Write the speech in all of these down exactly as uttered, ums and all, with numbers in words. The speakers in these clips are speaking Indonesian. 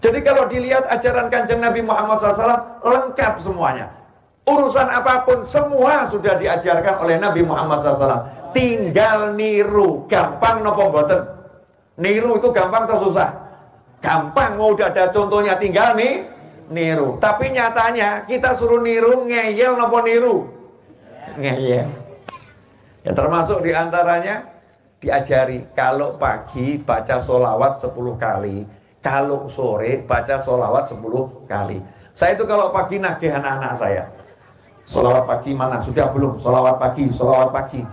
Jadi kalau dilihat ajaran Kanjeng Nabi Muhammad shallallahu alaihi wasallam lengkap semuanya. Urusan apapun semua sudah diajarkan oleh Nabi Muhammad shallallahu alaihi wasallam. Tinggal niru, gampang nopo mboten. Niru itu gampang atau susah? Gampang, mau udah ada contohnya tinggal nih niru. Tapi nyatanya kita suruh niru ngeyel nopo niru? Ngeyel. Ya termasuk diantaranya diajari kalau pagi baca sholawat sepuluh kali, kalau sore baca sholawat sepuluh kali. Saya itu kalau pagi nagih anak-anak saya, sholawat pagi mana? Sudah belum? Sholawat pagi, sholawat pagi.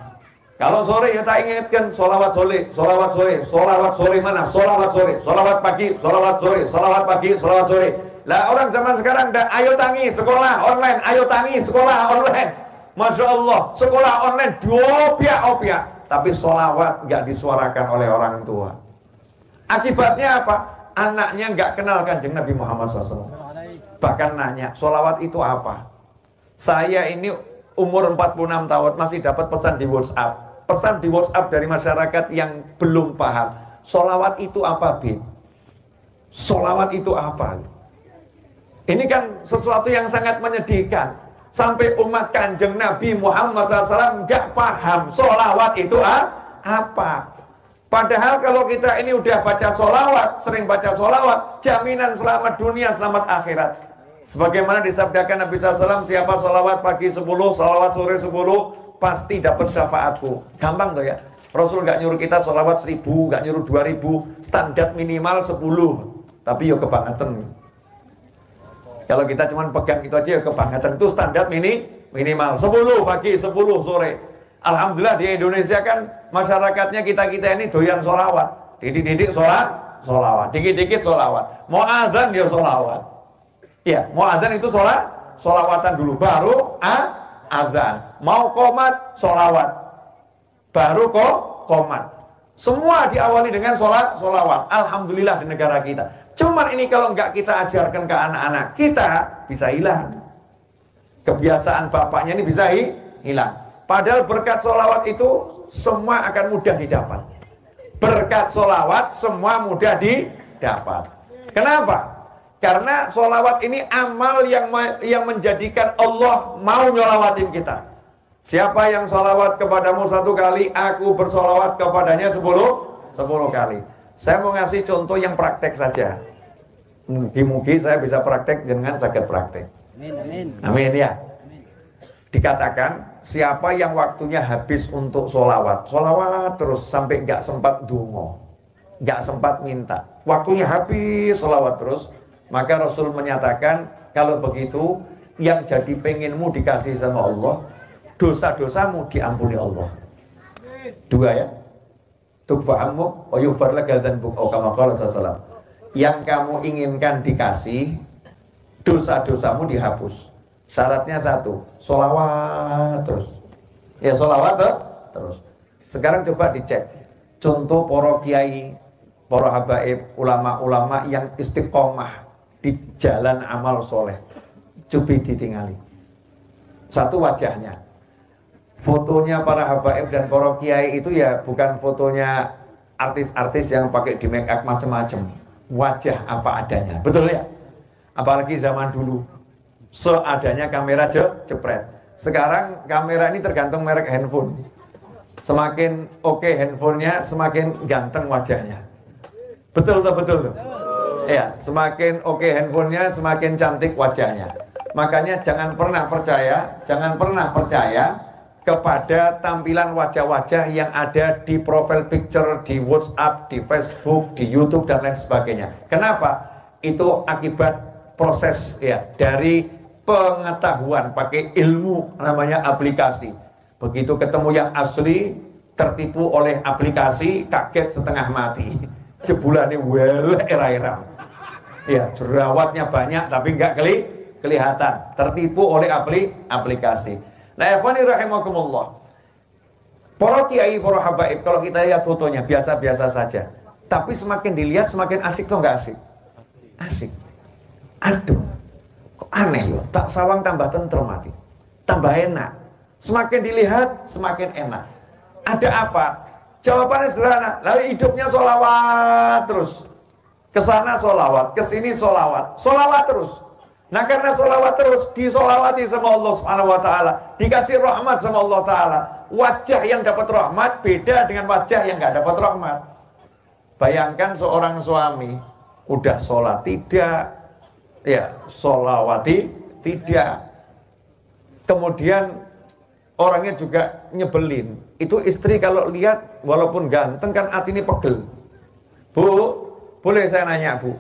Kalau sore ya tak ingatkan, sholawat sore, sholawat sore, sholawat sore mana? Sholawat sore, sholawat pagi, sholawat sore, sholawat pagi, sholawat sore. Lah orang zaman sekarang dah ayo tangi sekolah online, ayo tangi sekolah online. Masya Allah, sekolah online diopia-opia. Tapi sholawat nggak disuarakan oleh orang tua. Akibatnya apa? Anaknya nggak kenal Kanjeng Nabi Muhammad shallallahu alaihi wasallam. Bahkan nanya, sholawat itu apa? Saya ini umur empat puluh enam tahun masih dapat pesan di WhatsApp. Pesan di WhatsApp dari masyarakat yang belum paham. Sholawat itu apa, Bin? Sholawat itu apa? Ini kan sesuatu yang sangat menyedihkan. Sampai umat Kanjeng Nabi Muhammad shallallahu alaihi wasallam nggak paham sholawat itu apa. Padahal kalau kita ini udah baca sholawat, sering baca sholawat, jaminan selamat dunia, selamat akhirat. Sebagaimana disabdakan Nabi shallallahu alaihi wasallam, siapa sholawat pagi sepuluh, sholawat sore sepuluh, pasti dapat syafaatku. Gampang tuh ya. Rasul nggak nyuruh kita sholawat seribu, nggak nyuruh dua ribu, standar minimal sepuluh. Tapi yuk kebangetan. Kalau kita cuma pegang itu aja yuk kebangetan. Itu standar mini, minimal sepuluh pagi, sepuluh sore. Alhamdulillah di Indonesia kan masyarakatnya kita-kita ini doyan sholawat. Didik-didik sholat, sholawat. Dikit-dikit sholawat. Mau azan dia sholawat. Ya, mau azan itu sholat, sholawatan dulu. Baru ah, azan. Mau qomat, sholawat. Baru kok qomat. Semua diawali dengan sholat, sholawat. Alhamdulillah di negara kita. Cuman ini kalau nggak kita ajarkan ke anak-anak kita, bisa hilang. Kebiasaan bapaknya ini bisa hilang. Padahal berkat sholawat itu semua akan mudah didapat. Berkat sholawat semua mudah didapat. Kenapa? Karena sholawat ini amal yang yang menjadikan Allah mau nyolawatin kita. Siapa yang sholawat kepadamu satu kali, aku bersolawat kepadanya sepuluh, sepuluh kali. Saya mau ngasih contoh yang praktek saja. Mungkin-mungkin saya bisa praktek, jangan sakit praktek. Amin, amin. Amin ya. Amin. Dikatakan, siapa yang waktunya habis untuk sholawat, sholawat terus sampai nggak sempat dungo, nggak sempat minta, waktunya habis sholawat terus, maka Rasul menyatakan kalau begitu yang jadi pengenmu dikasih sama Allah, dosa-dosamu diampuni Allah. Dua ya, tukfa'ammu wa yughfar laka dzanbuk aw kama qala sallallahu alaihi wasallam. Yang kamu inginkan dikasih, dosa-dosamu dihapus. Syaratnya satu, sholawat terus. Ya sholawat terus. Sekarang coba dicek contoh para kiai, para habaib, ulama-ulama yang istiqomah di jalan amal soleh. Coba ditingali. Satu wajahnya, fotonya para habaib dan para kiai itu ya bukan fotonya artis-artis yang pakai di make up macam-macam. Wajah apa adanya, betul ya? Apalagi zaman dulu. Seadanya kamera je, jepret. Sekarang kamera ini tergantung merek handphone. Semakin oke okay handphonenya, semakin ganteng wajahnya. Betul tuh, betul tuh. Ya, semakin oke okay handphonenya, semakin cantik wajahnya. Makanya jangan pernah percaya, jangan pernah percaya kepada tampilan wajah-wajah yang ada di profile picture, di WhatsApp, di Facebook, di YouTube dan lain sebagainya. Kenapa? Itu akibat proses ya dari pengetahuan, pakai ilmu namanya aplikasi. Begitu ketemu yang asli, tertipu oleh aplikasi, kaget setengah mati. Jebulannya welek era-era. Ya, jerawatnya banyak tapi nggak keli kelihatan. Tertipu oleh apli aplikasi. Nah, ikhwani rahimakumullah. Para kiai, para habaib kalau kita lihat fotonya biasa-biasa saja. Tapi semakin dilihat semakin asik atau nggak asik? Asik. Aduh. Aneh loh, tak sawang tambah tentrem mati, tambah enak. Semakin dilihat, semakin enak. Ada apa? Jawabannya sederhana, lalu hidupnya sholawat terus. Kesana sholawat, kesini sholawat, sholawat terus. Nah karena sholawat terus, disolawati sama Allah Subhanahu Wa Taala, dikasih rahmat sama Allah Taala. Wajah yang dapat rahmat beda dengan wajah yang nggak dapat rahmat. Bayangkan seorang suami udah sholat tidak, ya sholawati tidak, kemudian orangnya juga nyebelin. Itu istri kalau lihat walaupun ganteng kan hati ini pegel. Bu, boleh saya nanya, Bu?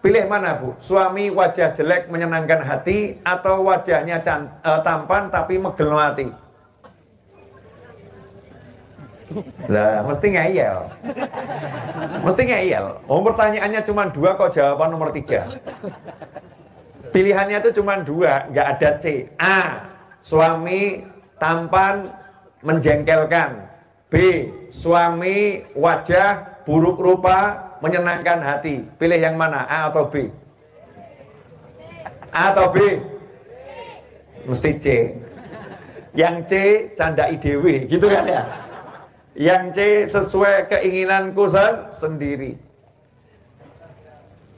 Pilih mana, Bu? Suami wajah jelek menyenangkan hati atau wajahnya can, uh, tampan tapi megel hati? Lah, mesti ngeyel. Mesti ngeyel. Oh, pertanyaannya cuma dua kok jawaban nomor tiga. Pilihannya itu cuma dua, nggak ada C. A. Suami tampan menjengkelkan. B. Suami wajah buruk rupa menyenangkan hati. Pilih yang mana? A atau B? A atau B? Mesti C. Yang C canda I D W, gitu kan ya? Yang C sesuai keinginanku sendiri.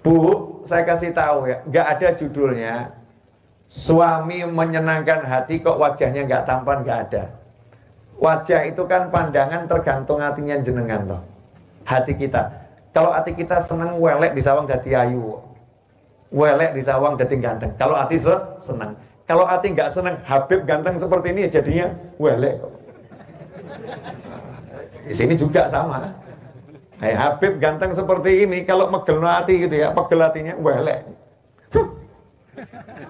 Bu, saya kasih tahu ya, nggak ada judulnya. Suami menyenangkan hati kok wajahnya nggak tampan, nggak ada. Wajah itu kan pandangan tergantung hatinya jenengan loh. Hati kita. Kalau hati kita senang welek di sawang dadi ayu, welek di sawang dadi ganteng. Kalau hati senang, kalau hati nggak senang, Habib ganteng seperti ini jadinya welek. Di sini juga sama. Hey, Habib ganteng seperti ini, kalau megel hati gitu ya, pegel hatinya welek,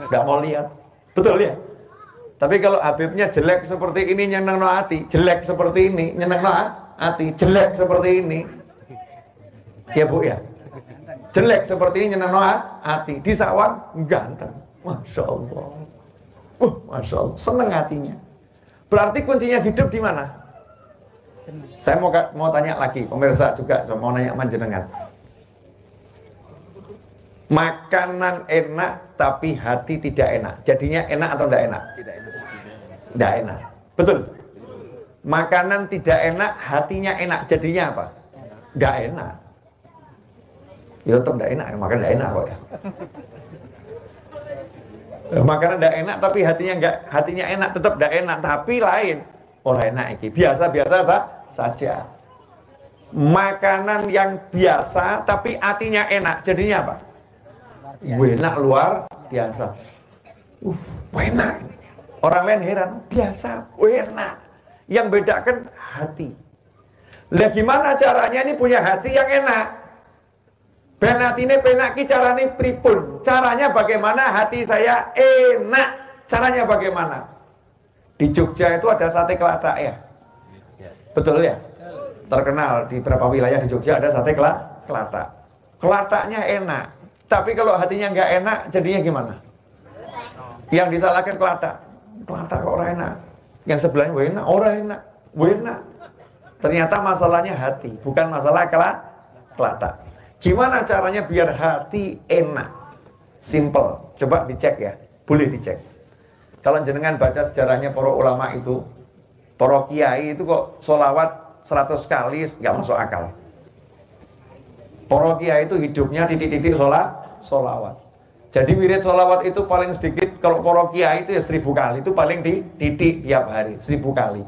nggak mau lihat, betul ya. Tapi kalau Habibnya jelek seperti ini nyenang no hati, jelek seperti ini nyenang no hati, jelek seperti ini. Ya Bu ya, jelek seperti ini nyenang hati, di sawang ganteng, masya Allah, uh masya Allah, seneng hatinya. Berarti kuncinya hidup di mana? Saya mau mau tanya lagi, pemirsa juga saya mau nanya panjenengan. Makanan enak tapi hati tidak enak, jadinya enak atau tidak enak? Tidak enak. Tidak enak, betul. Makanan tidak enak, hatinya enak, jadinya apa? Tidak enak. Ya tetap tidak enak, makanan tidak enak kok ya. Makanan tidak enak tapi hatinya enggak, hatinya enak, tetap tidak enak, tapi lain. Orang enak iki biasa-biasa saja. Makanan yang biasa tapi hatinya enak, jadinya apa? Enak luar biasa. Uh, enak. Orang lain heran, biasa, enak. Yang bedakan hati. Lah gimana caranya ini punya hati yang enak? Ben hatine penaki carane pripun? Caranya bagaimana hati saya enak? Caranya bagaimana? Di Jogja itu ada sate kelatak ya? Betul ya? Terkenal di beberapa wilayah di Jogja ada sate kelatak. Kelataknya enak. Tapi kalau hatinya nggak enak, jadinya gimana? Yang disalahkan kelatak. Kelatak kok orang enak. Yang sebelahnya enak, orang enak, enak. Ternyata masalahnya hati, bukan masalah kelatak. Gimana caranya biar hati enak? Simple. Coba dicek ya. Boleh dicek. Kalau jenengan baca sejarahnya para ulama itu, para kiai itu kok sholawat seratus kali nggak masuk akal. Para kiai itu hidupnya titik-titik sholawat. Jadi wirid sholawat itu paling sedikit, kalau para kiai itu ya seribu kali. Itu paling di titik tiap hari. Seribu kali.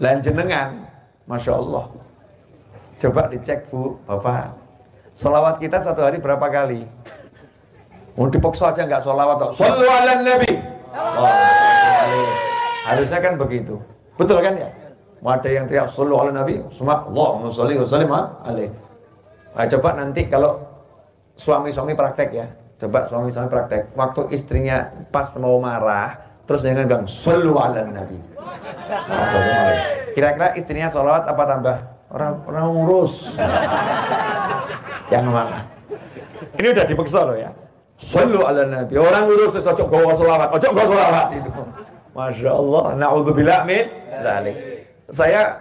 Dan jenengan, masya Allah. Coba dicek Bu, Bapak. Sholawat kita satu hari berapa kali? Oh, dipaksa aja nggak sholawat. Shollu ala Nabi. Oh, harusnya kan begitu. Betul kan ya? Mau ada yang teriak shollu ala Nabi. Allahumma sholli wa sallim alaihi. Nah, coba nanti kalau suami-suami praktek ya. Coba suami-suami praktek. Waktu istrinya pas mau marah, terus jangan bilang shollu ala Nabi. Kira-kira istrinya sholawat apa tambah? Orang-orang urus. Yang mana? Ini udah dipaksa loh ya. Shallu ala Nabi. Orang urus ojok bawa selawat, ojok bawa selawat itu. Masya Allah. Na'udzubillah min dzalik. Saya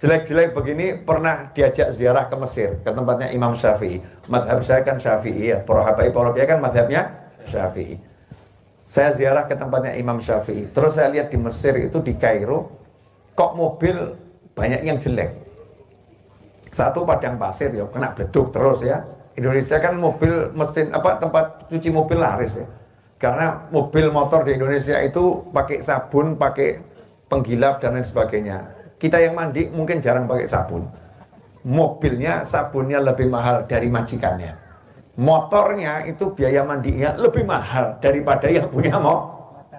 jelek-jelek begini pernah diajak ziarah ke Mesir, ke tempatnya Imam Syafi'i. Madhab saya kan Syafi'i ya. Para habaib porokia kan madhabnya Syafi'i. Saya ziarah ke tempatnya Imam Syafi'i. Terus saya lihat di Mesir itu di Kairo, kok mobil banyak yang jelek. Satu padang pasir ya, kena bleduk terus ya. Indonesia kan mobil mesin apa tempat cuci mobil laris ya. Karena mobil motor di Indonesia itu pakai sabun, pakai penggilap dan lain sebagainya. Kita yang mandi mungkin jarang pakai sabun. Mobilnya sabunnya lebih mahal dari majikannya. Motornya itu biaya mandinya lebih mahal daripada yang punya mo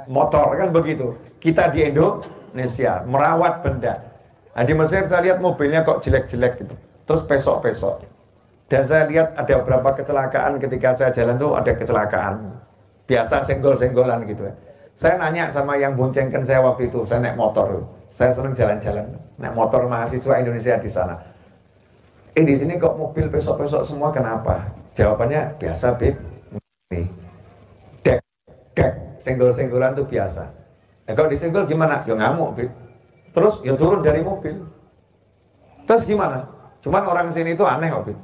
motor kan begitu. Kita di Indonesia merawat benda. Nah, di Mesir saya lihat mobilnya kok jelek-jelek gitu. Terus pesok-pesok. Dan saya lihat ada beberapa kecelakaan ketika saya jalan tuh ada kecelakaan. Biasa senggol-senggolan gitu ya. Saya nanya sama yang boncengkan saya waktu itu, saya naik motor. Saya sering jalan-jalan, naik motor mahasiswa Indonesia di sana. Eh di sini kok mobil pesok-pesok semua kenapa? Jawabannya biasa, Bib. Nih. Dek, dek, senggol-senggolan tuh biasa. Nah, kalau disenggol gimana? Ya ngamuk, Bib. Terus ya turun dari mobil. Terus gimana? Cuman orang sini itu aneh, Bib.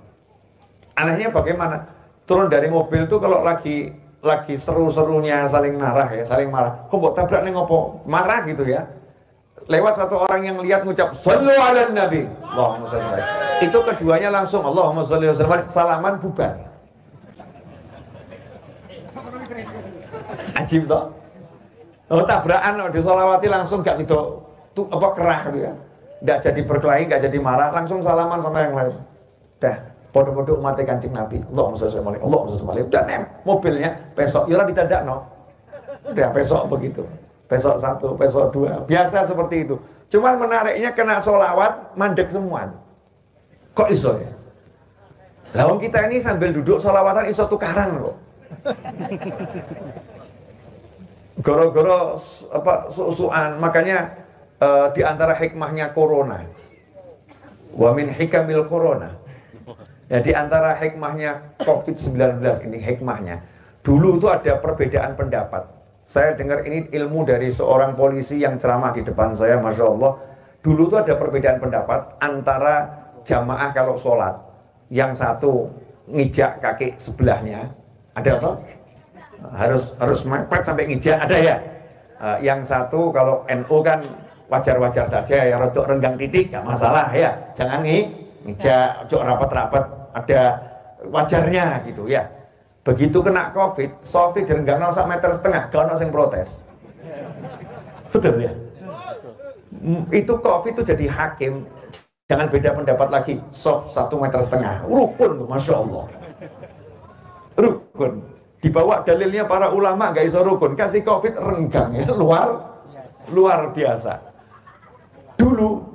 Anehnya bagaimana? Turun dari mobil tuh kalau lagi lagi seru-serunya saling marah ya, saling marah. Kok buat tabrak nih ngopo? Marah gitu ya. Lewat satu orang yang lihat ngucap sallu ala nabi. Allahumma salli ala. Itu keduanya langsung Allahumma salli ala. Salaman bubar. Ajib toh. Oh, tabrakan loh disolawati langsung gak sido tuh apa kerah gitu ya. Enggak jadi berkelahi, enggak jadi marah, langsung salaman sama yang lain. Dah. Podo-podo umatnya kancing Nabi. Allahumma sallallahu alaihi wasallam. Allahumma sallallahu alaihi wasallam. Dan mobilnya besok ya ditandakno. Udah besok begitu. Besok satu, besok dua. Biasa seperti itu. Cuman menariknya kena solawat mandek semua. Kok iso ya? Lawan kita ini sambil duduk solawatan iso tukaran kok. Goro-goro apa susuan. Makanya uh, di antara hikmahnya corona. Wa min hikamil corona. Ya, di antara hikmahnya covid sembilan belas ini hikmahnya. Dulu itu ada perbedaan pendapat. Saya dengar ini ilmu dari seorang polisi yang ceramah di depan saya, Masya Allah. Dulu itu ada perbedaan pendapat antara jamaah kalau sholat. Yang satu ngijak kaki sebelahnya. Ada apa? Harus harus mepet sampai ngijak, ada ya? Yang satu kalau N U kan wajar-wajar saja ya, rodok renggang titik, gak masalah ya. Jangan ngijak, ojo rapat-rapat. Ada wajarnya gitu ya. Begitu kena covid, Sofi direnggang satu meter setengah, gak ada yang protes. Betul ya? Itu covid itu jadi hakim. Jangan beda pendapat lagi. Sof satu meter setengah, rukun, Masya Allah. Rukun. Dibawa dalilnya para ulama gak iso rukun. Kasih covid renggang ya. Luar Luar biasa. Dulu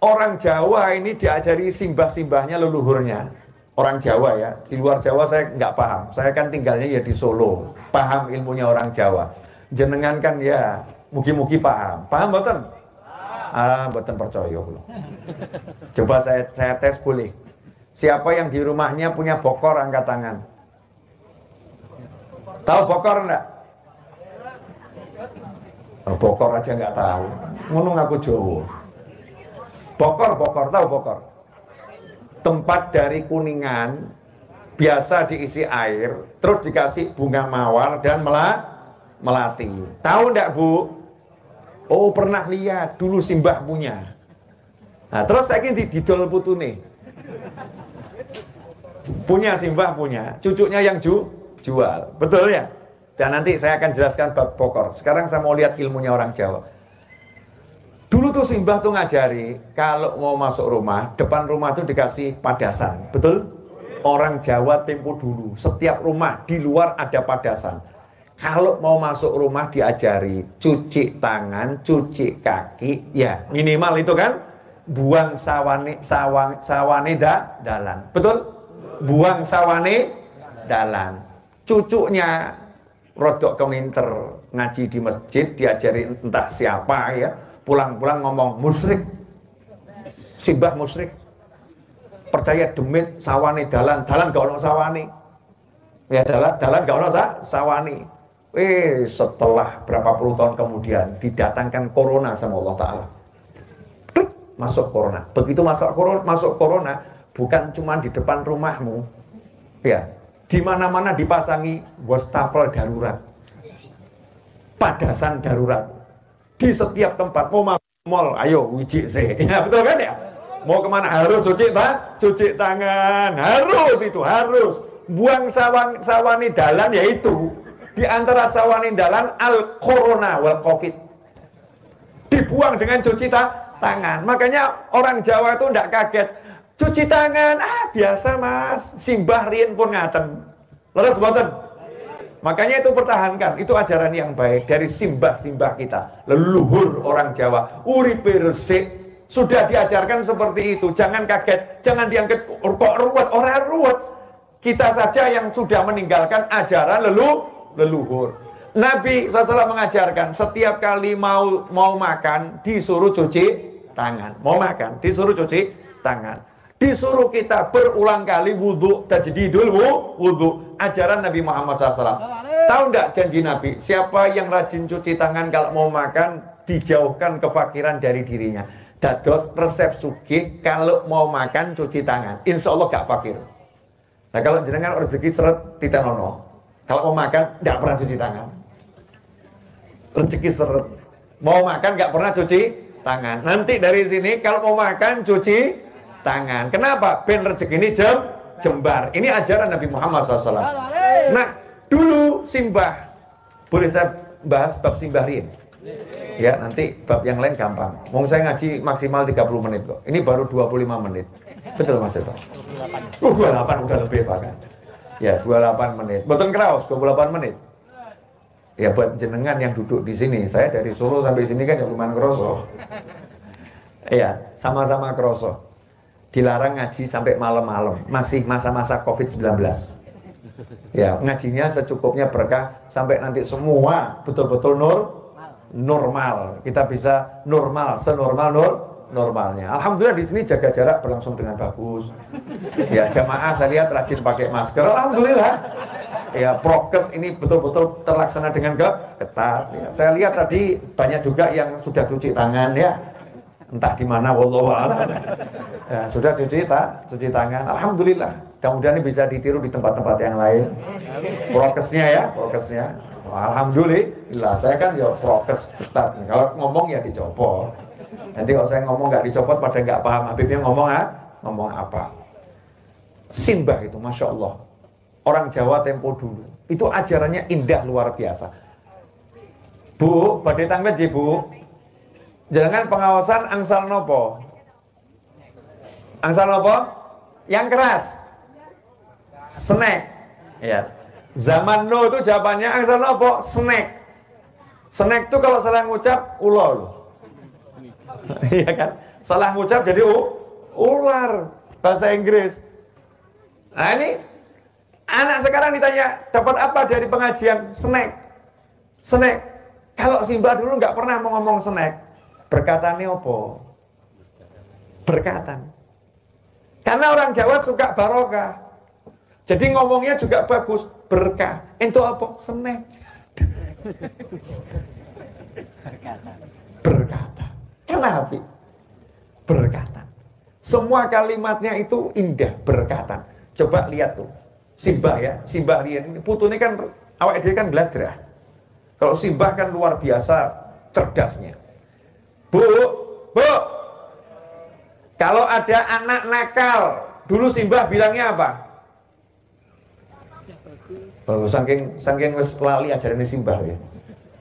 orang Jawa ini diajari simbah-simbahnya leluhurnya. Orang Jawa ya, di luar Jawa saya nggak paham. Saya kan tinggalnya ya di Solo. Paham ilmunya orang Jawa. Jenengan kan ya, mugi-mugi paham. Paham mboten? Ah, mboten percaya kula. Coba saya saya tes boleh. Siapa yang di rumahnya punya bokor angkat tangan? Tahu bokor enggak? Oh, bokor aja nggak tahu. Ngono ngaku Jawa. Bokor, bokor, tahu bokor? Tempat dari Kuningan, biasa diisi air, terus dikasih bunga mawar dan melati. Tahu enggak, Bu? Oh, pernah lihat, dulu simbah punya. Nah, terus saya ingin didol putu nih. Punya simbah punya, cucunya yang ju, jual. Betul ya? Dan nanti saya akan jelaskan bab bokor. Sekarang saya mau lihat ilmunya orang Jawa. Dulu tuh simbah tuh ngajari, kalau mau masuk rumah, depan rumah tuh dikasih padasan. Betul? Orang Jawa tempo dulu, setiap rumah di luar ada padasan. Kalau mau masuk rumah diajari, cuci tangan, cuci kaki, ya minimal itu kan. Buang sawane, sawang, sawane da, dalan. Betul? Buang sawane dalan. Cucunya rodok keminter, ngaji di masjid, diajari entah siapa ya. Pulang-pulang ngomong musyrik, simbah musyrik, percaya demit sawani dalan, dalan gak ono sawani, ya dalan dalan gak ono sawani. Eh setelah berapa puluh tahun kemudian didatangkan corona sama Allah Taala, klik masuk corona. Begitu masuk corona, masuk corona bukan cuma di depan rumahmu, ya di mana-mana dipasangi wastafel darurat, padasan darurat. Di setiap tempat mau masuk mall, ayo wiji sih, ya betul kan ya? Mau kemana harus cuci tangan, cuci tangan, harus itu harus. Buang sawan sawani dalan, yaitu di antara sawani dalan al corona wal covid. Dibuang dengan cuci ta tangan. Makanya orang Jawa itu ndak kaget. Cuci tangan, ah biasa mas, simbah rien pun ngaten. Leres boten. Makanya itu pertahankan, itu ajaran yang baik dari simbah-simbah kita, leluhur orang Jawa, uripe resik. Sudah diajarkan seperti itu, jangan kaget, jangan dianggap kok ruwet, orang ruwet. Kita saja yang sudah meninggalkan ajaran lelu, leluhur. Nabi shallallahu alaihi wasallam mengajarkan setiap kali mau mau makan disuruh cuci tangan, mau makan disuruh cuci tangan, disuruh kita berulang kali wudhu, tajdidul wudhu, ajaran Nabi Muhammad shallallahu alaihi wasallam. Tahu nggak janji Nabi? Siapa yang rajin cuci tangan kalau mau makan dijauhkan kefakiran dari dirinya. Dados resep sugih kalau mau makan cuci tangan, insya Allah gak fakir. Nah kalau jenengan rezeki seret tidak nono, kalau mau makan gak pernah cuci tangan, rezeki seret, mau makan gak pernah cuci tangan. Nanti dari sini kalau mau makan cuci tangan. Kenapa? Ben rezeki ini jem jembar. Ini ajaran Nabi Muhammad shallallahu alaihi wasallam. Nah dulu simbah, boleh saya bahas bab simbah rien? Ya nanti bab yang lain gampang. Mau saya ngaji maksimal tiga puluh menit kok. Ini baru dua puluh lima menit. Betul Mas Eto? Oh, dua puluh delapan udah lebih bahkan. Ya dua puluh delapan menit. Betul kraos dua puluh delapan menit. Ya buat jenengan yang duduk di sini. Saya dari Solo sampai sini kan ya lumayan kroso. Ya sama-sama kroso. Dilarang ngaji sampai malam-malam. Masih masa-masa covid sembilan belas. Ya ngajinya secukupnya berkah sampai nanti semua betul-betul nur. Normal, kita bisa normal, senormal nor, normalnya. Alhamdulillah di sini jaga jarak berlangsung dengan bagus. Ya jamaah saya lihat rajin pakai masker. Alhamdulillah. Ya prokes ini betul-betul terlaksana dengan ketat. Ya, saya lihat tadi banyak juga yang sudah cuci tangan ya. Entah di mana, wallahu a'lam. Ya, sudah cuci tak, cuci tangan. Alhamdulillah. Mudah-mudahan ini bisa ditiru di tempat-tempat yang lain. Prokesnya ya, prokesnya. Alhamdulillah, saya kan ya prokes ketat. Kalau ngomong ya dicopot. Nanti kalau saya ngomong nggak dicopot, pada nggak paham Habibnya ngomong ah, ngomong apa. Simbah itu, masya Allah. Orang Jawa tempo dulu, itu ajarannya indah luar biasa. Bu, badai tanglet ya bu. Jangan pengawasan angsal nopo. Angsal nopo? Yang keras. Snack. Ya. Zaman no itu jawabannya angsal nopo snack. Snack itu kalau salah ngucap ular loh. Iya kan? Salah ngucap jadi u, ular bahasa Inggris. Nah ini anak sekarang ditanya dapat apa dari pengajian snack. Snack. Kalau Simbah dulu nggak pernah mau ngomong snack. Berkatane opo? Berkatan. Karena orang Jawa suka barokah. Jadi ngomongnya juga bagus. Berkah, itu apa? Seneng. Berkata. Berkata. Kenapa? Berkata. Semua kalimatnya itu indah, berkata. Coba lihat tuh. Simbah ya, Simbah rien. Putu ini kan, awak dia kan gladrah. Kalau Simbah kan luar biasa cerdasnya. Bu, bu. Kalau ada anak nakal, dulu Simbah bilangnya apa? Saking saking wis lali ajarane Simbah ya.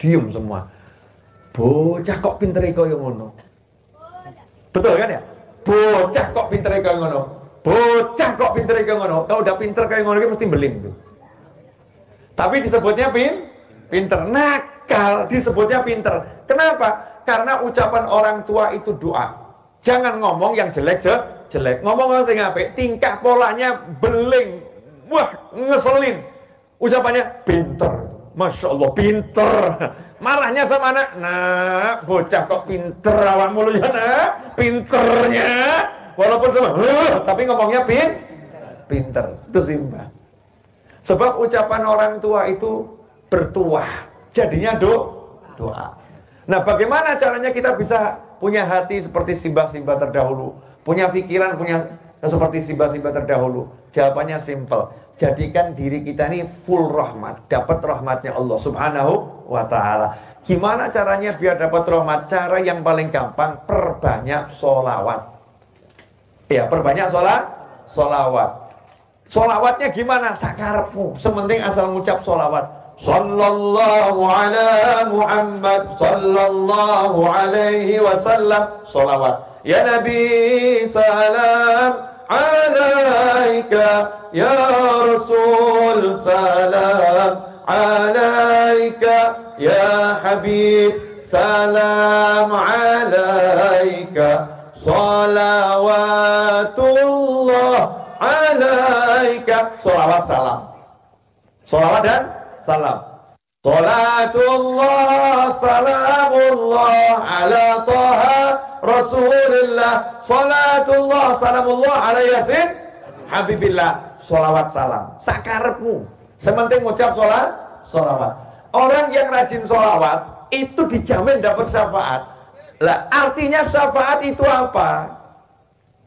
Diem semua. Bocah kok pintere kaya ngono. Betul kan ya? Bocah kok pintere kaya ngono. Bocah kok pintere kaya ngono. Kalau udah pinter kaya ngono iki mesti beling tuh. Tapi disebutnya pin pinter, nakal disebutnya pinter. Kenapa? Karena ucapan orang tua itu doa. Jangan ngomong yang jelek je, jelek. Ngomong sing apik, tingkah polanya beling. Wah, ngeselin. Ucapannya pinter, masya Allah pinter. Marahnya sama anak, nah bocah kok pinter awak mulu ya nak, pinternya. Walaupun sama, huh, tapi ngomongnya pin, pinter. Itu Simbah. Sebab ucapan orang tua itu bertuah, jadinya do, doa. Nah bagaimana caranya kita bisa punya hati seperti Simbah-Simbah terdahulu, punya pikiran punya seperti Simbah-Simbah terdahulu? Jawabannya simple. Jadikan diri kita ini full rahmat, dapat rahmatnya Allah Subhanahu wa ta'ala. Gimana caranya biar dapat rahmat? Cara yang paling gampang, perbanyak sholawat. Ya, perbanyak sholat, sholawat. Sholawatnya gimana? Sakarepmu. Sementing asal ngucap sholawat. Sallallahu ala Muhammad, sallallahu alaihi wasallam. Sholawat. Ya Nabi salam alaika, ya Rasul salam alaika, ya Habib salam alaika, salawatullah alaika. Salawat salam, salawat dan salam. Salatullah salamullah ala Taha Rasulullah, salatullah salamullah ala Yasin Habibillah. Salawat salam sakarepmu, sementing ngucap salat salawat. Orang yang rajin salawat itu dijamin dapat syafaat. Lah, artinya syafaat itu apa?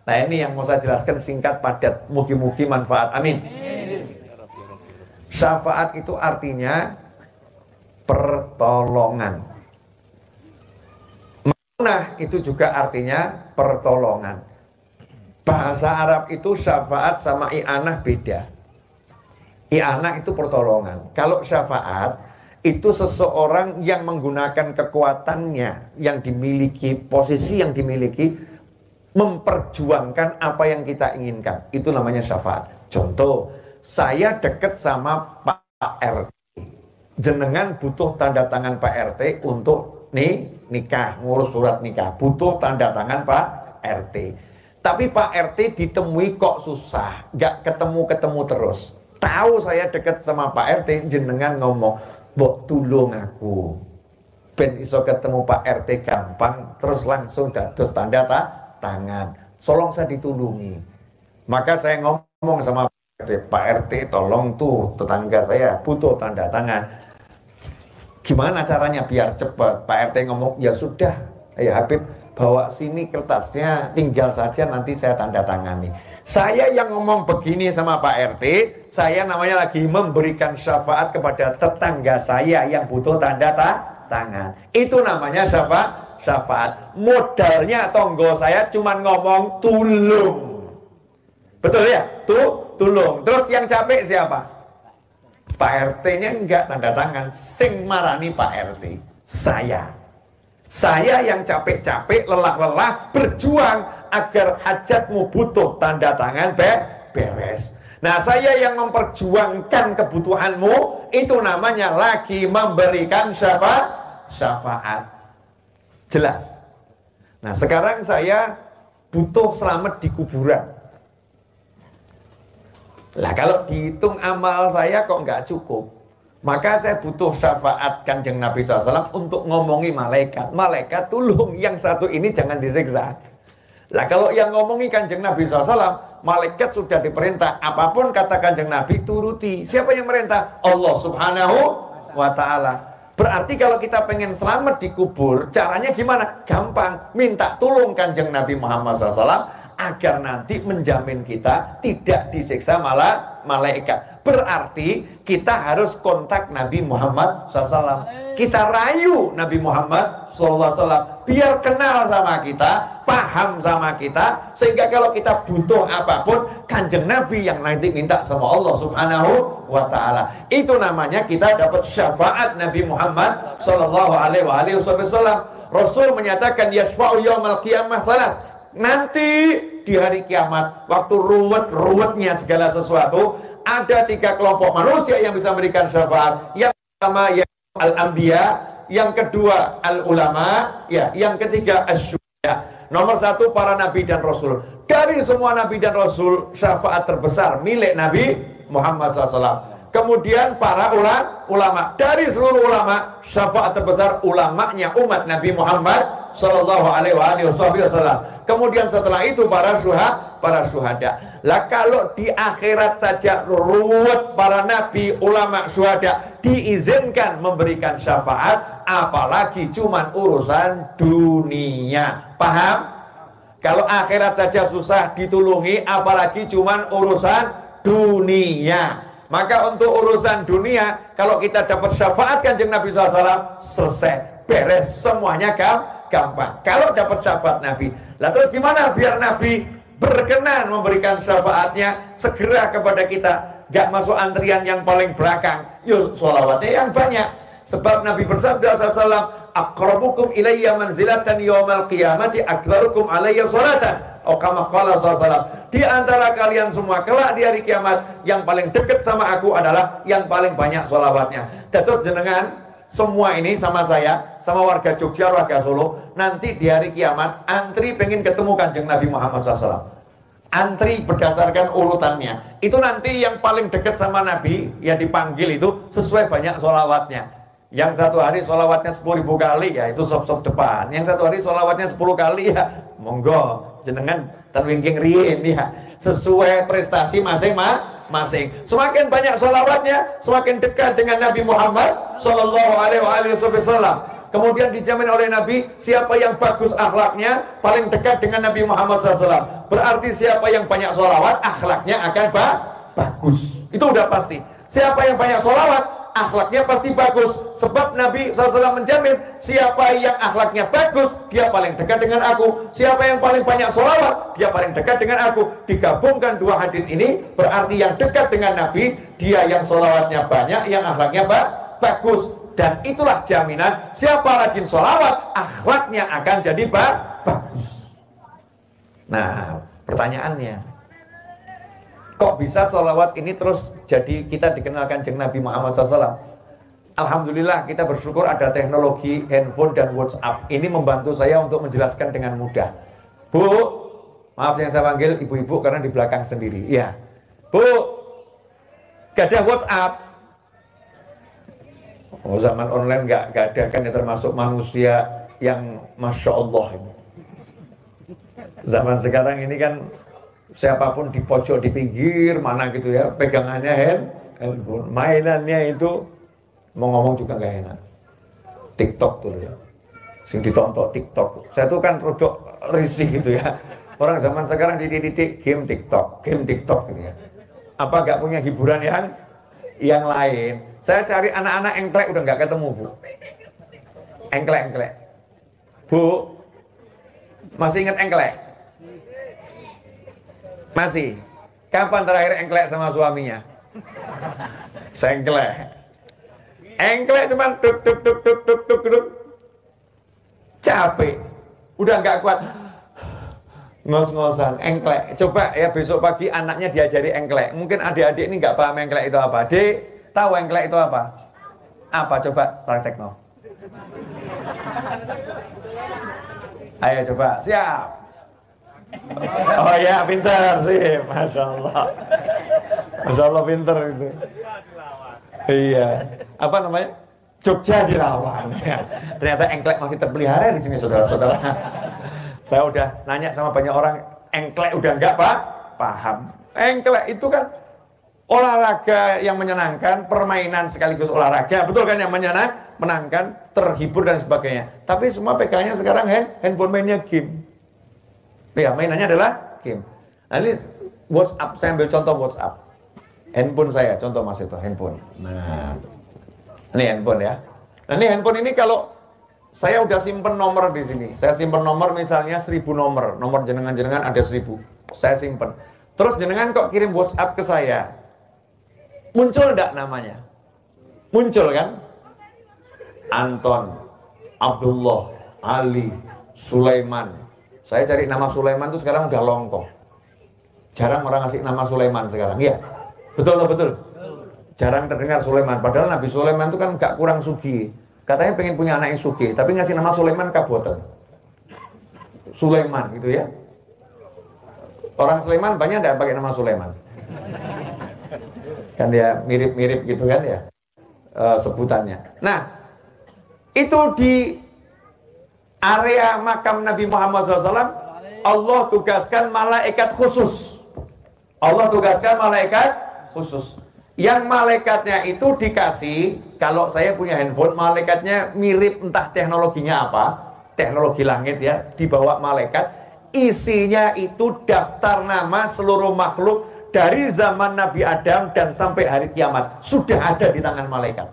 Nah, ini yang mau saya jelaskan singkat padat, mugi-mugi manfaat. Amin. Syafaat itu artinya pertolongan. Maunah itu juga artinya pertolongan. Bahasa Arab itu syafaat sama i'anah beda. I'anah itu pertolongan. Kalau syafaat itu seseorang yang menggunakan kekuatannya, yang dimiliki, posisi yang dimiliki, memperjuangkan apa yang kita inginkan. Itu namanya syafaat. Contoh, saya dekat sama Pak R T. Jenengan butuh tanda tangan Pak R T untuk nih, nikah, ngurus surat nikah. Butuh tanda tangan Pak R T. Tapi Pak R T ditemui kok susah, gak ketemu-ketemu terus. Tahu saya dekat sama Pak R T, jenengan ngomong, "Mbok tulung aku ben iso ketemu Pak R T gampang," terus langsung dados tanda ta, tangan. "Tolong saya ditulungi." Maka saya ngomong sama Pak R T, "Pak R T, tolong tuh tetangga saya butuh tanda tangan. Gimana caranya biar cepat?" Pak R T ngomong, "Ya sudah, ayo Habib bawa sini kertasnya, tinggal saja nanti saya tanda tangani." Saya yang ngomong begini sama Pak R T, saya namanya lagi memberikan syafaat kepada tetangga saya yang butuh tanda ta, tangan. Itu namanya syafaat. Syafaat. Modalnya tonggo saya cuman ngomong tulung. Betul ya? Tuh, tulung. Terus yang capek siapa? Pak R T-nya enggak tanda tangan. Sing marani Pak R T. Saya. Saya yang capek-capek, lelah-lelah, berjuang agar hajatmu butuh tanda tangan beres. Nah, saya yang memperjuangkan kebutuhanmu, itu namanya lagi memberikan syafaat. Syafaat. Jelas? Nah, sekarang saya butuh selamat di kuburan. Lah, kalau dihitung amal saya kok nggak cukup. Maka saya butuh syafaat Kanjeng Nabi shallallahu alaihi wasallam untuk ngomongi malaikat. Malaikat, tolong yang satu ini jangan disiksa. Lah kalau yang ngomongi Kanjeng Nabi shallallahu alaihi wasallam, malaikat sudah diperintah, apapun kata Kanjeng Nabi turuti. Siapa yang merintah? Allah subhanahu wa ta'ala. Berarti kalau kita pengen selamat di kubur, caranya gimana? Gampang, minta tolong Kanjeng Nabi Muhammad shallallahu alaihi wasallam agar nanti menjamin kita tidak disiksa malah malaikat. Berarti kita harus kontak Nabi Muhammad shallallahu alaihi wasallam. Kita rayu Nabi Muhammad shallallahu alaihi wasallam biar kenal sama kita, paham sama kita, sehingga kalau kita butuh apapun, Kanjeng Nabi yang nanti minta sama Allah subhanahu wa ta'ala. Itu namanya kita dapat syafaat Nabi Muhammad sallallahu alaihi wasallam. Rasul menyatakan yashfa'u yawmal qiyamah thalas. Nanti di hari kiamat, waktu ruwet-ruwetnya segala sesuatu, ada tiga kelompok manusia yang bisa memberikan syafaat. Yang pertama ya al-anbiya, yang kedua al-ulama, ya, yang ketiga asyuhada. Nomor satu, para nabi dan rasul. Dari semua nabi dan rasul, syafaat terbesar milik Nabi Muhammad shallallahu alaihi wasallam. Kemudian para ulama. Dari seluruh ulama, syafaat terbesar ulamanya umat Nabi Muhammad shallallahu alaihi wasallam. Kemudian setelah itu para syuhada, para syuhada. Lah kalau di akhirat saja ruwet para nabi, ulama, syuhada diizinkan memberikan syafaat, apalagi cuman urusan dunia. Paham? Kalau akhirat saja susah ditulungi, apalagi cuman urusan dunia. Maka untuk urusan dunia, kalau kita dapat syafaat Kanjeng Nabi shallallahu alaihi wasallam, selesai, beres semuanya gampang. Kalau dapat syafaat Nabi, lah terus gimana biar Nabi berkenan memberikan syafaatnya segera kepada kita, gak masuk antrian yang paling belakang. Yuk sholawatnya yang banyak, sebab Nabi bersabda shallallahu alaihi wasallam, akrabukum ilayya manzilatan yawmal qiyamati akbarukum alayya sholatan. Oh kama qala shallallahu alaihi wasallam, di antara kalian semua kelak di hari kiamat yang paling dekat sama aku adalah yang paling banyak sholawatnya. Terus jenengan semua ini sama saya, sama warga Jogja, warga Solo, nanti di hari kiamat antri pengen ketemu kanjeng Nabi Muhammad shallallahu alaihi wasallam. Antri berdasarkan urutannya. Itu nanti yang paling dekat sama Nabi yang dipanggil itu sesuai banyak sholawatnya. Yang satu hari sholawatnya sepuluh ribu kali, ya itu sop-sop depan. Yang satu hari sholawatnya sepuluh kali, ya monggo jenengan tanwingking riin, ya sesuai prestasi masing-masing. Semakin banyak sholawatnya, semakin dekat dengan Nabi Muhammad Shallallahu Alaihi Wasallam. Kemudian dijamin oleh Nabi, siapa yang bagus akhlaknya paling dekat dengan Nabi Muhammad shallallahu alaihi wasallam. Berarti siapa yang banyak sholawat, akhlaknya akan ba bagus. Itu udah pasti. Siapa yang banyak sholawat, akhlaknya pasti bagus. Sebab Nabi shallallahu alaihi wasallam menjamin, siapa yang akhlaknya bagus, dia paling dekat dengan aku. Siapa yang paling banyak sholawat, dia paling dekat dengan aku. Digabungkan dua hadis ini, berarti yang dekat dengan Nabi, dia yang sholawatnya banyak, yang akhlaknya ba bagus. Dan itulah jaminan, siapa rajin sholawat, akhlaknya akan jadi bagus. Nah, pertanyaannya, kok bisa sholawat ini terus jadi kita dikenalkan kanjeng Nabi Muhammad shallallahu alaihi wasallam? Alhamdulillah, kita bersyukur ada teknologi handphone dan WhatsApp. Ini membantu saya untuk menjelaskan dengan mudah. Bu, maaf yang saya panggil ibu-ibu karena di belakang sendiri. Iya, Bu, gak ada WhatsApp. Oh, zaman online gak, gak ada kan, ya termasuk manusia yang Masya Allah ini. Zaman sekarang ini kan siapapun di pojok, di pinggir, mana gitu ya, pegangannya hand, handphone. Mainannya itu, mau ngomong juga gak enak. TikTok tuh ya, sing ditonton TikTok. Saya tuh kan rodok risih gitu ya. Orang zaman sekarang dididik game TikTok, game TikTok gitu ya. Apa gak punya hiburan yang yang lain? Saya cari anak-anak engklek udah nggak ketemu, Bu. Engklek-engklek. Bu, masih ingat engklek? Masih. Kapan terakhir engklek sama suaminya? Sengklek. Engklek cuman tuk tuk tuk tuk tuk tuk tuk. Capek. Udah nggak kuat. Ngos-ngosan, engklek. Coba ya besok pagi anaknya diajari engklek. Mungkin adik-adik ini nggak paham engklek itu apa. Dek, tahu engklek itu apa? Apa? Coba praktek no. Ayo coba, siap. Oh ya, pinter sih, Masya Allah. Masya Allah pinter itu. Iya. Apa namanya? Jogja dilawan. Ternyata engklek masih terpelihara di sini, saudara-saudara. Saya udah nanya sama banyak orang, engklek udah nggak pak? Paham. Engklek itu kan olahraga yang menyenangkan, permainan sekaligus olahraga, betul kan, yang menyenang, menangkan, terhibur dan sebagainya. Tapi semua pegangannya sekarang hand, handphone, mainnya game. Ya, mainannya adalah game. Nah, ini WhatsApp, saya ambil contoh WhatsApp. Handphone saya, contoh Mas itu, handphone. Nah, ini handphone ya. Nah, ini handphone ini kalau saya udah simpen nomor di sini, saya simpen nomor misalnya seribu nomor, nomor jenengan-jenengan ada seribu, saya simpen. Terus jenengan kok kirim WhatsApp ke saya? Muncul enggak namanya? Muncul kan? Anton, Abdullah, Ali, Sulaiman. Saya cari nama Sulaiman tuh sekarang udah longko. Jarang orang ngasih nama Sulaiman sekarang. Iya. Betul loh, betul. Jarang terdengar Sulaiman. Padahal Nabi Sulaiman itu kan gak kurang sugih. Katanya pengen punya anak yang sugih, tapi ngasih nama Sulaiman kaboten. Sulaiman gitu ya. Orang Sulaiman banyak enggak pakai nama Sulaiman? Kan dia mirip-mirip gitu kan ya e, sebutannya. Nah, itu di area makam Nabi Muhammad shallallahu alaihi wasallam Allah tugaskan malaikat khusus. Allah tugaskan malaikat khusus. Yang malaikatnya itu dikasih, kalau saya punya handphone, malaikatnya mirip entah teknologinya apa, teknologi langit ya, dibawa malaikat. Isinya itu daftar nama seluruh makhluk dari zaman Nabi Adam dan sampai hari kiamat. Sudah ada di tangan malaikat.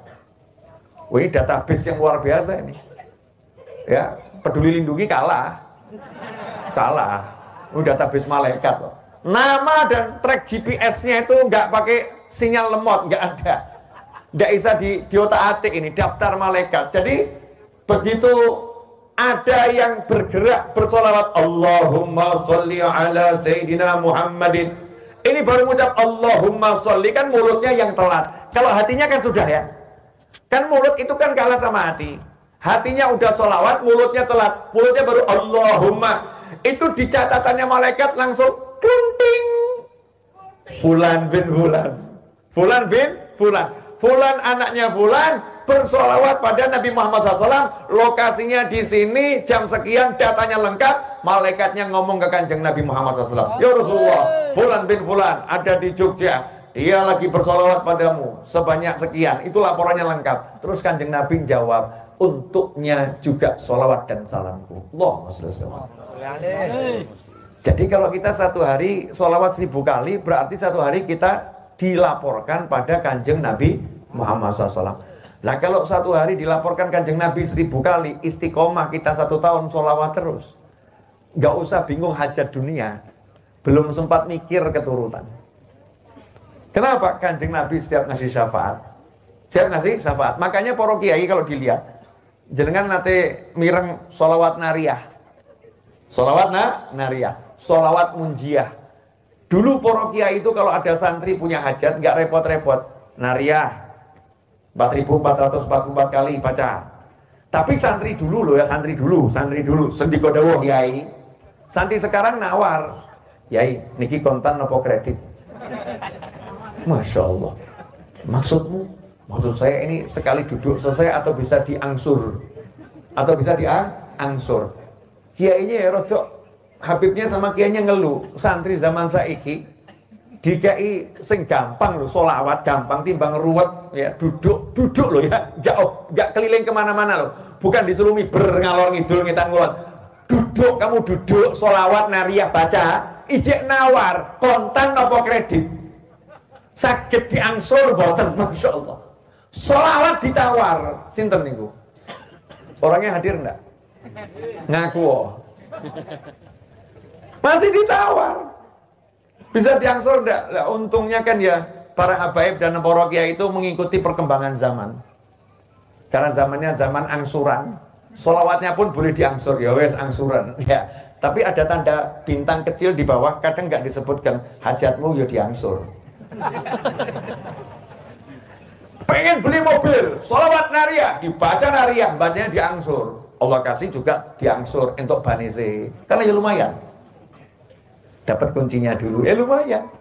Wih, database yang luar biasa ini. Ya, peduli lindungi kalah. Kalah. udah tabis malaikat loh. Nama dan track G P S-nya itu nggak pakai sinyal lemot, nggak ada. Nggak bisa di, di otak-atik ini, daftar malaikat. Jadi begitu ada yang bergerak bersolawat Allahumma sholli ala Sayyidina Muhammadin, ini baru mengucap Allahumma sholli, kan mulutnya yang telat. Kalau hatinya kan sudah ya. Kan mulut itu kan kalah sama hati. Hatinya udah sholawat, mulutnya telat. Mulutnya baru Allahumma. Itu di catatannya malaikat langsung klunting. Fulan bin Fulan, Fulan bin Fulan, Fulan anaknya Fulan bersolawat pada Nabi Muhammad shallallahu alaihi wasallam. Lokasinya di sini, jam sekian, datanya lengkap. Malaikatnya ngomong ke kanjeng Nabi Muhammad shallallahu alaihi wasallam, ya Rasulullah, Fulan bin Fulan ada di Jogja, dia lagi bersolawat padamu sebanyak sekian. Itu laporannya lengkap. Terus kanjeng Nabi jawab, untuknya juga solawat dan salamku. Allahumma sholli alaihi. Jadi kalau kita satu hari solawat seribu kali, berarti satu hari kita dilaporkan pada kanjeng Nabi Muhammad shallallahu alaihi wasallam. Nah kalau satu hari dilaporkan kanjeng Nabi seribu kali, istiqomah kita satu tahun solawat terus, nggak usah bingung hajat dunia, belum sempat mikir keturutan. Kenapa? Kanjeng Nabi siap ngasih syafaat. Siap ngasih syafaat. Makanya para kiai kalau dilihat, jenengan nate mireng sholawat nariyah, sholawat na, nariyah, sholawat munjiah. Dulu para kiai itu kalau ada santri punya hajat, nggak repot-repot. Nariyah empat ribu empat ratus empat puluh empat kali baca. Tapi santri dulu loh ya, santri dulu, santri dulu, sendika dawuh kiai. Santri sekarang nawar, kiai niki kontan nopo kredit. Masya Allah, maksudmu? Maksud saya ini sekali duduk selesai atau bisa diangsur? Atau bisa diangsur? Kiainya ya rodok, habibnya sama kiainya ngeluh. Santri zaman saiki di K I sing gampang loh, solawat gampang, timbang ruwet ya, duduk, duduk loh ya, gak, gak keliling kemana-mana loh. Bukan disuruh miber, ngalor ngidul, ngitan ngulon. Duduk, kamu duduk, solawat, nariyah, baca. Ijek nawar, kontan nopo kredit, sakit diangsur boten. Masya Allah, sholawat ditawar. Sinten niku orangnya hadir enggak? Ngaku oh. Masih ditawar, bisa diangsur enggak? Lah, untungnya kan ya para habaib dan para kiai itu mengikuti perkembangan zaman, karena zamannya zaman angsuran, sholawatnya pun boleh diangsur ya wes angsuran ya. Tapi ada tanda bintang kecil di bawah, kadang nggak disebutkan hajatmu ya diangsur. Pengen beli mobil, sholawat nariyah, dibaca nariyah, bacanya diangsur. Allah kasih juga diangsur untuk banese, karena ya lumayan. Dapat kuncinya dulu, ya lumayan.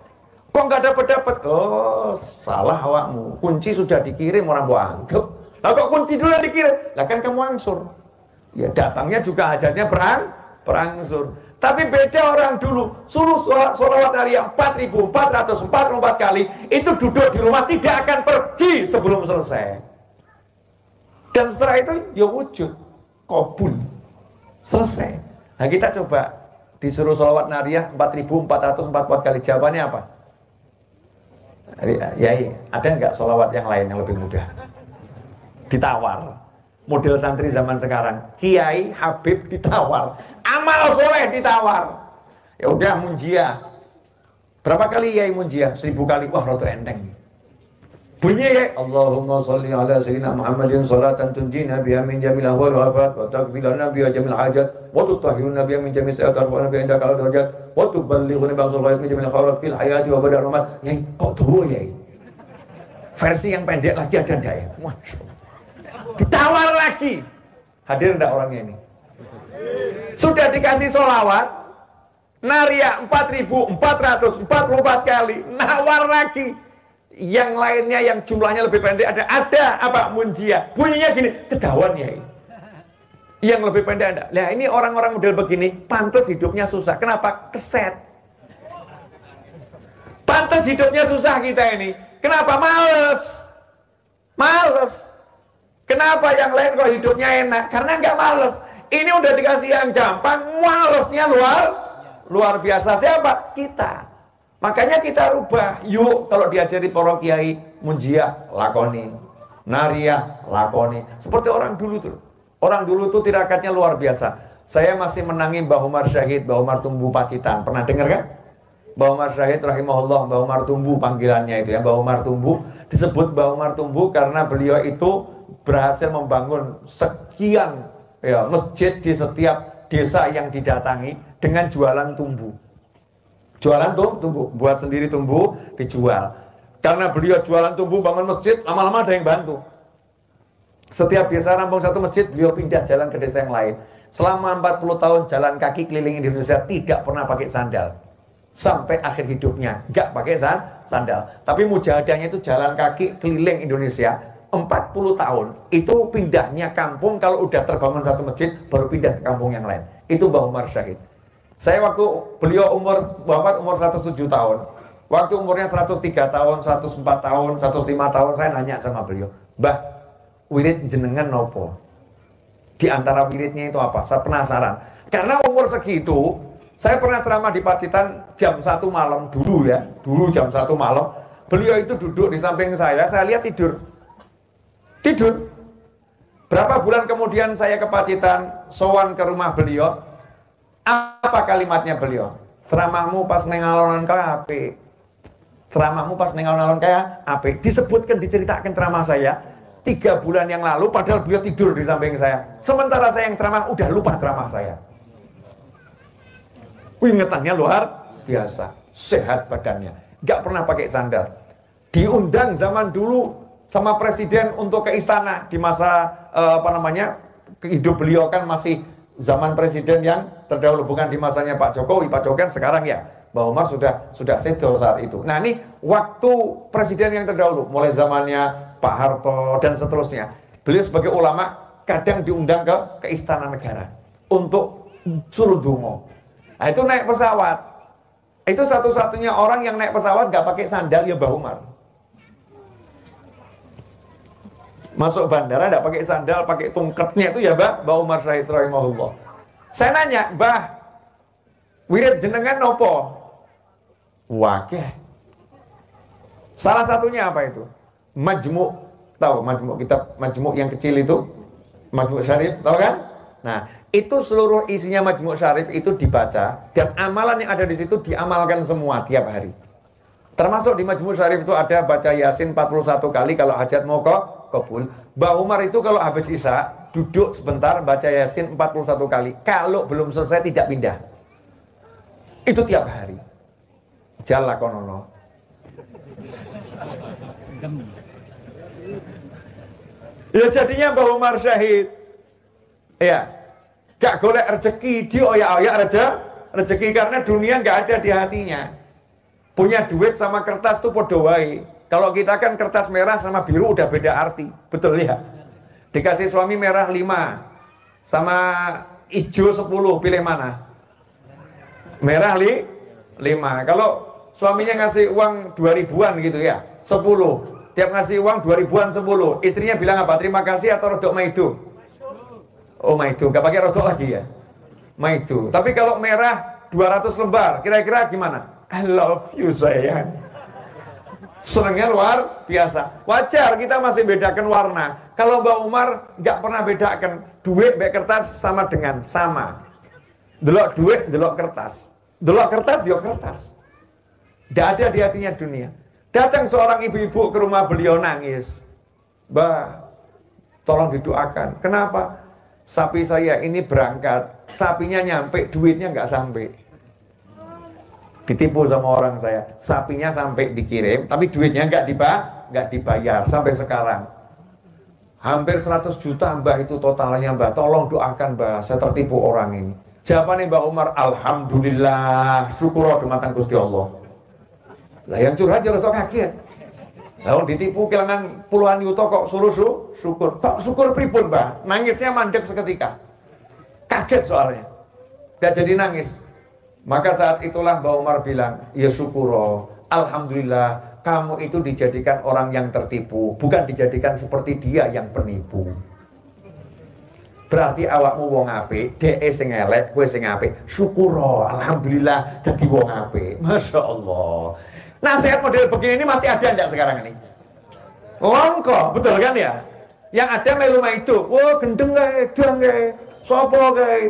Kok nggak dapat dapat? Oh, salah awakmu. Kunci sudah dikirim orang gua anggap. Lah kok kunci dulu yang dikirim? Lah kan kamu angsur. Ya datangnya juga hajatnya perang, berangsur. Tapi beda orang dulu, suruh sholawat nariyah empat ribu empat ratus empat puluh empat kali, itu duduk di rumah tidak akan pergi sebelum selesai. Dan setelah itu, ya wujud, kabul, selesai. Nah kita coba disuruh sholawat nariyah empat ribu empat ratus empat puluh empat kali, jawabannya apa? Yai, ada nggak sholawat yang lain yang lebih mudah? Ditawar. Model santri zaman sekarang, kiai, habib ditawar, amal soleh ditawar. Ya udah munjiah. Berapa kali kiai munjiah? Seribu kali. Wah, roto endeng. Bunyi Allahumma sholli ala sayyidina Muhammadin sholatan tunjina biha min jamil ahwal wal afat wa takfilana biha jamil hajat wa tutahhiruna biha min jamil sayyi'at wa tarfa'una biha indaka ala darajat wa tuballighuna ba'dal ghaibi min jamil khairat fil hayati wa badar rahmat. Yai, kok tuh yai? Versi yang pendek lagi ada enggak ya? Masya. Ditawar lagi. Hadir enggak orangnya ini? Sudah dikasih sholawat nariyah empat ribu empat ratus empat puluh empat kali, nawar lagi. Yang lainnya yang jumlahnya lebih pendek ada. Ada apa? Munjiah. Bunyinya gini, kedawan ya. Yang lebih pendek ada. Nah ini orang-orang model begini pantas hidupnya susah. Kenapa? Keset. Pantas hidupnya susah kita ini. Kenapa? Males. Males. Kenapa yang lain kok hidupnya enak? Karena nggak males. Ini udah dikasih yang gampang, malesnya luar luar biasa. Siapa? Kita. Makanya kita rubah. Yuk kalau diajari para kiai, munjiah lakoni, nariyah lakoni. Seperti orang dulu tuh. Orang dulu tuh tirakatnya luar biasa. Saya masih menangi Mbah Umar Syahid, Mbah Umar Tumbuh Pacitan. Pernah dengar kan? Mbah Umar Syahid rahimahullah, Mbah Umar Tumbuh panggilannya itu ya. Mbah Umar Tumbuh disebut Mbah Umar Tumbuh karena beliau itu berhasil membangun sekian ya, masjid di setiap desa yang didatangi dengan jualan tumbuh. Jualan tuh tumbuh, buat sendiri tumbuh, dijual. Karena beliau jualan tumbuh, bangun masjid, lama-lama ada yang bantu. Setiap desa rampung satu masjid, beliau pindah jalan ke desa yang lain. Selama empat puluh tahun jalan kaki keliling Indonesia, tidak pernah pakai sandal. Sampai akhir hidupnya, nggak pakai sandal. Tapi mujahadahnya itu jalan kaki keliling Indonesia empat puluh tahun. Itu pindahnya kampung, kalau udah terbangun satu masjid, baru pindah ke kampung yang lain. Itu Mbah Umar Syahid. Saya waktu beliau umur, Bapak umur seratus tujuh tahun. Waktu umurnya seratus tiga tahun, seratus empat tahun, seratus lima tahun, saya nanya sama beliau, "Mbah, wirid jenengan nopo? Di antara wiridnya itu apa?" Saya penasaran. Karena umur segitu, saya pernah ceramah di Pacitan jam satu malam dulu ya. Dulu jam satu malam, beliau itu duduk di samping saya, saya lihat tidur. Tidur. Berapa bulan kemudian saya ke Pacitan, sowan ke rumah beliau. Apa kalimatnya beliau? "Ceramahmu pas neng alon-alon kape. Ceramahmu pas neng alon-alon kayak ape." Disebutkan, diceritakan ceramah saya tiga bulan yang lalu, padahal beliau tidur di samping saya. Sementara saya yang ceramah, udah lupa ceramah saya. Ingetannya luar biasa, sehat badannya, nggak pernah pakai sandal. Diundang zaman dulu sama presiden untuk ke istana di masa eh, apa namanya, hidup beliau kan masih zaman presiden yang terdahulu, bukan di masanya Pak Jokowi. Pak Jokowi sekarang ya. Mbah Umar sudah sudah senior saat itu. Nah ini waktu presiden yang terdahulu, mulai zamannya Pak Harto dan seterusnya. Beliau sebagai ulama kadang diundang ke, ke istana negara untuk suruh dungo. Nah, itu naik pesawat. Itu satu-satunya orang yang naik pesawat nggak pakai sandal ya Mbah Umar. Masuk bandara nggak pakai sandal, pakai tungketnya itu ya Mbah Mbah Umar Syahid rahimahullah. Saya nanya, "Mbah, wirid jenengan nopo?" Wakeh. Salah satunya apa itu? Majmuk, tahu majmuk kitab, majmuk yang kecil itu, majmuk syarif, tahu kan? Nah, itu seluruh isinya majmuk syarif itu dibaca dan amalan yang ada di situ diamalkan semua tiap hari. Termasuk di majmuk syarif itu ada baca Yasin empat puluh satu kali kalau hajat mau kabul. Mbah Umar itu kalau habis isya duduk sebentar baca Yasin empat puluh satu kali. Kalau belum selesai tidak pindah. Itu tiap hari. Jala konono. Ya jadinya Mbah Umar Syahid ya gak golek rezeki, dioyak-oyak rezeki karena dunia gak ada di hatinya. Punya duit sama kertas tuh podo wae. Kalau kita kan kertas merah sama biru udah beda arti, betul ya? Dikasih suami merah lima sama hijau sepuluh, pilih mana? Merah li lima. Kalau suaminya ngasih uang dua ribuan gitu ya, sepuluh. Tiap ngasih uang dua ribuan sepuluh, istrinya bilang apa? Terima kasih atau rodok maidu? Oh maidu, gak pakai rodok lagi ya? Maidu. Tapi kalau merah dua ratus lembar, kira-kira gimana? I love you sayang. Senangnya luar biasa. Wajar kita masih bedakan warna. Kalau Mbak Umar gak pernah bedakan duit mbek kertas sama dengan sama. Delok duit, delok kertas. Delok kertas, yo kertas. Gak ada di hatinya dunia. Datang seorang ibu-ibu ke rumah beliau nangis. "Mbah, tolong didoakan. Kenapa? Sapi saya ini berangkat, sapinya nyampe, duitnya nggak sampai. Ditipu sama orang saya. Sapinya sampai dikirim, tapi duitnya nggak dibayar, nggak dibayar sampai sekarang. Hampir seratus juta Mbah itu totalnya Mbah. Tolong doakan Mbah, saya tertipu orang ini." Jawabannya Mbah Umar, "Alhamdulillah, syukur dumateng Gusti Allah." Lah yang curhat ya rada kaget. Lalu ditipu kehilangan puluhan yuto kok suruh su, syukur. Tok syukur pripun, Mbah? Nangisnya mandek seketika. Kaget soalnya. Dia jadi nangis. Maka saat itulah Mbah Umar bilang, "Ya syukur, alhamdulillah kamu itu dijadikan orang yang tertipu, bukan dijadikan seperti dia yang penipu. Berarti awakmu wong apik, dheke sing elek, kowe sing apik. Syukur, alhamdulillah jadi wong apik." Masya Allah. Nasihat model begini ini masih ada enggak sekarang ini? Longko, betul kan ya? Yang ada melu maidu. Wah, gendeng kae, dang kae, sapa kae.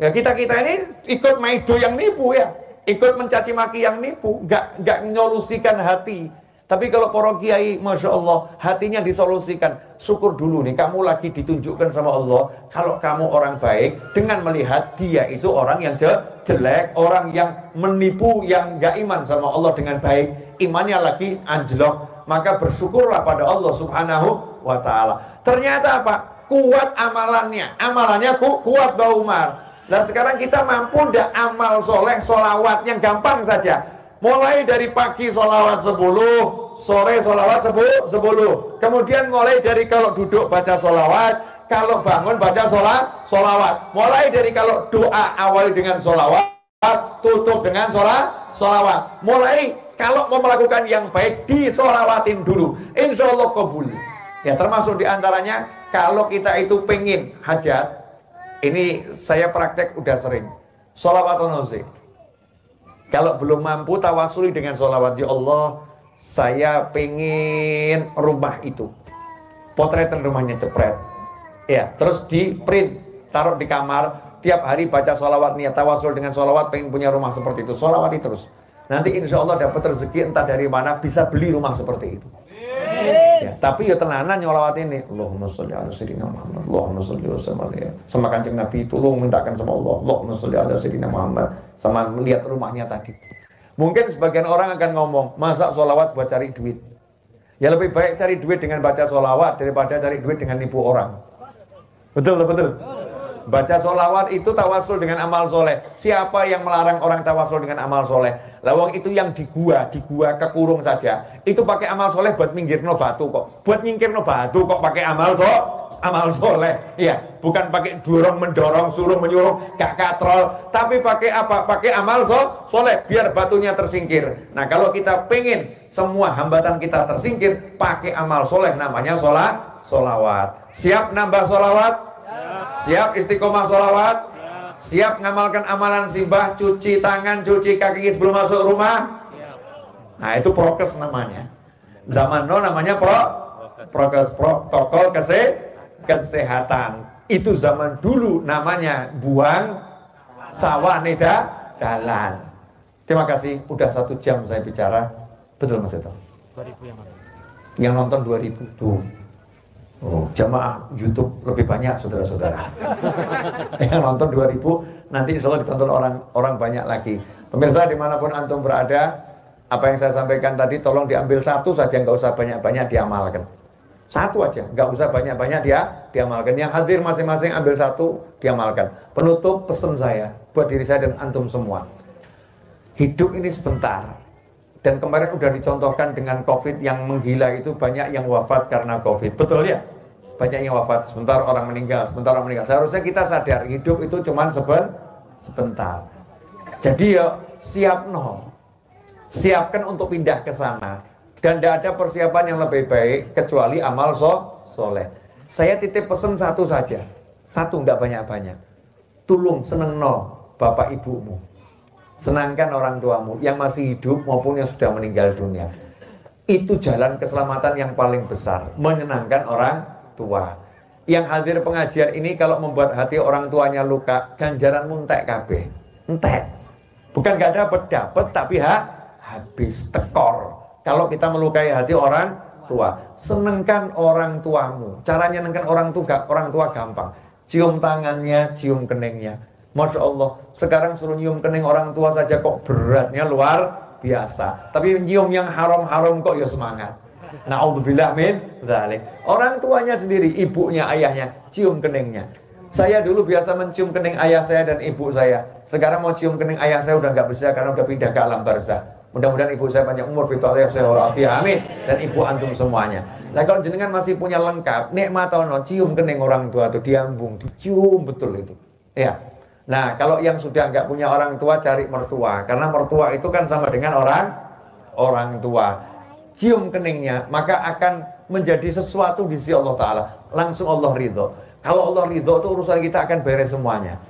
Ya kita-kita ini ikut maido yang nipu ya. Ikut mencaci maki yang nipu, nggak nggak menyolusikan hati. Tapi kalau para kiai, masya Allah, hatinya disolusikan. Syukur dulu nih, kamu lagi ditunjukkan sama Allah. Kalau kamu orang baik, dengan melihat dia itu orang yang jelek, orang yang menipu, yang nggak iman sama Allah dengan baik, imannya lagi anjlok. Maka bersyukurlah pada Allah Subhanahu wa Ta'ala. Ternyata apa? Kuat amalannya, amalannya ku, kuat Mbah Umar. Nah sekarang kita mampu ndak amal soleh, solawat yang gampang saja. Mulai dari pagi solawat sepuluh, sore solawat sepuluh, kemudian mulai dari kalau duduk baca solawat, kalau bangun baca solat, solawat. Mulai dari kalau doa awali dengan solawat, tutup dengan solat, solawat. Mulai kalau mau melakukan yang baik, disolawatin dulu, insya Allah kabul. Ya termasuk diantaranya kalau kita itu pengen hajat. Ini saya praktek udah sering. Sholawatun Nabi. Kalau belum mampu tawasuli dengan sholawat, ya Allah, saya pengen rumah itu. Potretan rumahnya jepret. Ya, terus di print, taruh di kamar, tiap hari baca sholawat niat tawasul dengan sholawat, pengen punya rumah seperti itu. Sholawati terus. Nanti insya Allah dapat rezeki entah dari mana bisa beli rumah seperti itu. Ya, tapi ya tenanan nyolawat ini Allahumma sholli ala sayyidina Muhammad, Allahumma sholli wa sallim alaihi. Sama kanjeng Nabi tolong mintakan sama Allah, Allahumma sholli ala sayyidina Muhammad. Sama melihat rumahnya tadi. Mungkin sebagian orang akan ngomong, masa sholawat buat cari duit? Ya lebih baik cari duit dengan baca sholawat daripada cari duit dengan nipu orang. Betul, betul. Baca sholawat itu tawasul dengan amal soleh. Siapa yang melarang orang tawasul dengan amal soleh? Lawang itu yang di gua, di gua kekurung saja. Itu pakai amal soleh buat minggirno batu kok. Buat nyingkirno batu kok pakai amal so, amal soleh. Iya, bukan pakai dorong mendorong, suruh menyuruh, gak katrol. Tapi pakai apa? Pakai amal so, soleh biar batunya tersingkir. Nah kalau kita pengen semua hambatan kita tersingkir, pakai amal soleh namanya sholat, solawat. Siap nambah solawat? Siap istiqomah solawat? Siap ngamalkan amalan simbah, cuci tangan, cuci kaki sebelum masuk rumah. Nah itu prokes namanya. Zaman no namanya pro, prokes, protokol kese, kesehatan. Itu zaman dulu namanya buang sawah neda dalan. Terima kasih, udah satu jam saya bicara. Betul Mas Eto? Yang nonton dua ribu tuh. Oh, jamaah YouTube lebih banyak saudara-saudara. Yang nonton dua ribu, nanti insya Allah ditonton orang orang banyak lagi. Pemirsa dimanapun antum berada, apa yang saya sampaikan tadi tolong diambil satu saja, nggak usah banyak-banyak diamalkan. Satu aja, nggak usah banyak-banyak dia diamalkan. Yang hadir masing-masing ambil satu diamalkan. Penutup pesan saya buat diri saya dan antum semua. Hidup ini sebentar. Dan kemarin udah dicontohkan dengan COVID yang menggila itu, banyak yang wafat karena COVID. Betul ya? Banyak yang wafat, sebentar orang meninggal, sebentar orang meninggal. Seharusnya kita sadar, hidup itu cuman seben, sebentar. Jadi ya, siap no. Siapkan untuk pindah ke sana. Dan tidak ada persiapan yang lebih baik, kecuali amal so, soleh. Saya titip pesan satu saja. Satu, nggak banyak-banyak. Tulung seneng no, bapak ibumu. Senangkan orang tuamu yang masih hidup maupun yang sudah meninggal dunia. Itu jalan keselamatan yang paling besar, menyenangkan orang tua. Yang hadir pengajian ini kalau membuat hati orang tuanya luka, ganjaranmu entek kabeh. Entek. Bukan gak dapat, dapat tapi ha, habis tekor. Kalau kita melukai hati orang tua, senangkan orang tuamu. Caranya senangkan orang tua, orang tua gampang. Cium tangannya, cium keningnya. Masya Allah, sekarang suruh nyium kening orang tua saja kok beratnya luar biasa. Tapi nyium yang haram-haram kok ya semangat. Na'udzubillah min dzalik. Orang tuanya sendiri, ibunya, ayahnya, cium keningnya. Saya dulu biasa mencium kening ayah saya dan ibu saya. Sekarang mau cium kening ayah saya udah nggak bisa karena udah pindah ke alam barzah. Mudah-mudahan ibu saya panjang umur, fitnah saya walafiat, amin. Dan ibu antum semuanya. Nah kalau jenengan masih punya lengkap, nikmat tau no, cium kening orang tua tuh diambung, dicium betul itu. Ya. Nah, kalau yang sudah nggak punya orang tua, cari mertua. Karena mertua itu kan sama dengan orang orang tua. Cium keningnya, maka akan menjadi sesuatu di sisi Allah Ta'ala. Langsung Allah ridho. Kalau Allah ridho, itu urusan kita akan beres semuanya.